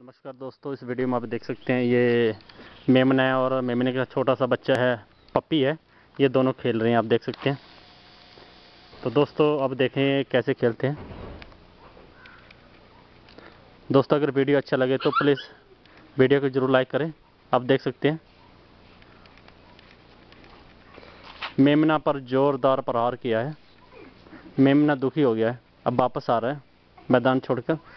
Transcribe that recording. नमस्कार दोस्तों, इस वीडियो में आप देख सकते हैं ये मेमना है और मेमने का छोटा सा बच्चा है, पप्पी है। ये दोनों खेल रहे हैं, आप देख सकते हैं। तो दोस्तों अब देखें कैसे खेलते हैं। दोस्तों अगर वीडियो अच्छा लगे तो प्लीज़ वीडियो को ज़रूर लाइक करें। आप देख सकते हैं मेमना पर ज़ोरदार प्रहार किया है। मेमना दुखी हो गया है, अब वापस आ रहा है मैदान छोड़कर।